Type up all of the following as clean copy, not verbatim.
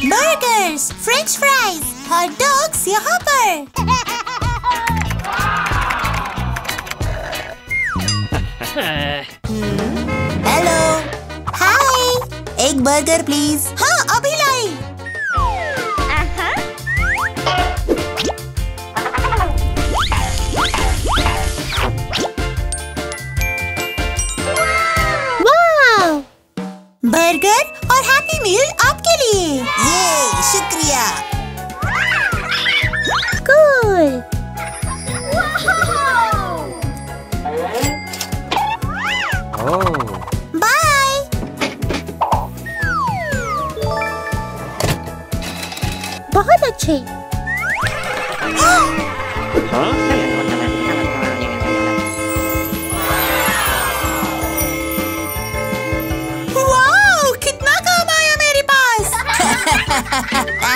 Burgers, french fries, hot dogs, your hopper. Hello. Hi. Egg burger, please. हाँ अभी लाई. Wow. Burger और happy meal आपके लिए. Yay, शुक्रिया. Cool. बहुत अच्छे। वाओ, कितना काम आया मेरे पास। हाँ।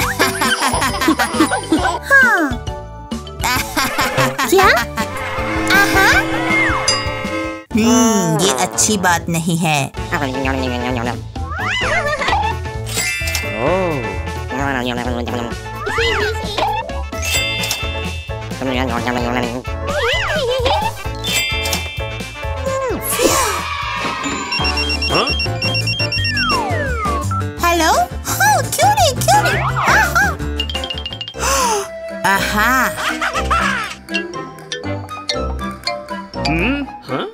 क्या? आहा। ये अच्छी बात नहीं है। Hello? Oh, cutie, cutie. Aha. Hmm? Huh?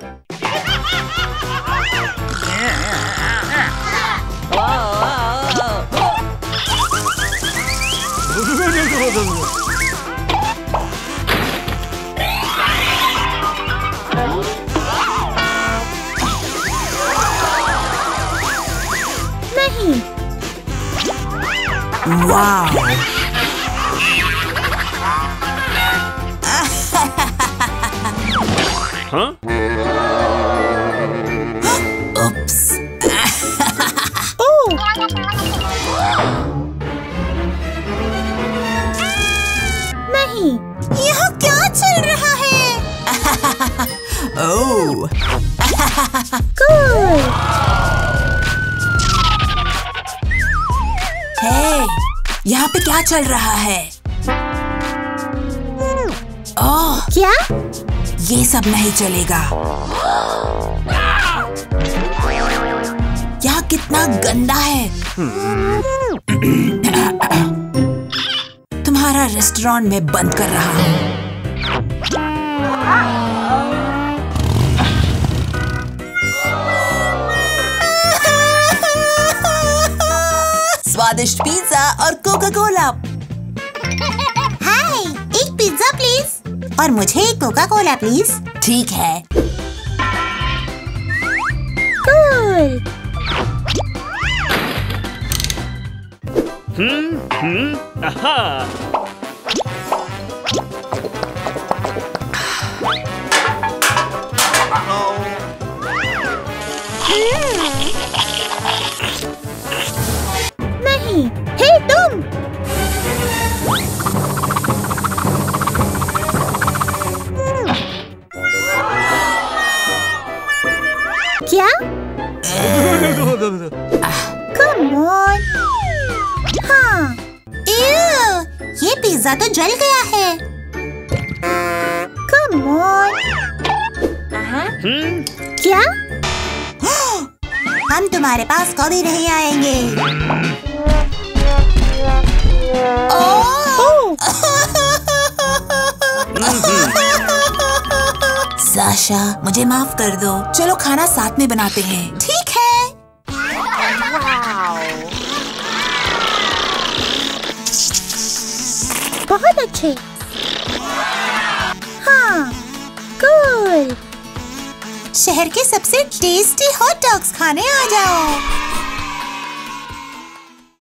नहीं। Wow. Huh? Oops. नहीं, यह क्या चल रहा है? Oh. Cool. Hey, यहाँ पे क्या चल रहा है? Oh. क्या? ये सब नहीं चलेगा। यहाँ कितना गंदा है। तुम्हारा रेस्टोरेंट में बंद कर रहा हूँ। स्वादिष्ट पिज्जा और कोका कोला। हाय, एक पिज्जा प्लीज और मुझे एक कोका कोला प्लीज। ठीक है। Cool. Aha. क्या? Come on. हाँ। ये पिज्जा तो जल गया है। Come on. क्या? हम तुम्हारे पास कभी नहीं आएंगे। साशा, मुझे माफ कर दो। चलो खाना साथ में बनाते हैं। ठीक है। बहुत अच्छे। हाँ, कूल। शहर के सबसे टेस्टी हॉट डॉग्स खाने आ जाओ।